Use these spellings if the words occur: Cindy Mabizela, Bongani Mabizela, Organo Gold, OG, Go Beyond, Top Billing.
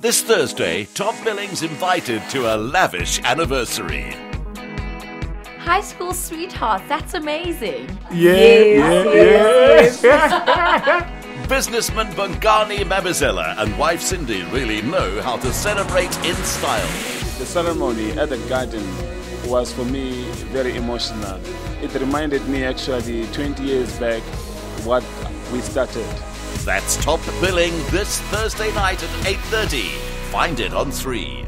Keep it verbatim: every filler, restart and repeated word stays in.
This Thursday, Top Billing's invited to a lavish anniversary. High school sweethearts, that's amazing. Yeah, yes, yeah, yes. yes. Businessman Bongani Mabizela and wife Cindy really know how to celebrate in style. The ceremony at the garden was for me very emotional. It reminded me actually twenty years back what we started. That's Top Billing this Thursday night at eight thirty. Find it on three.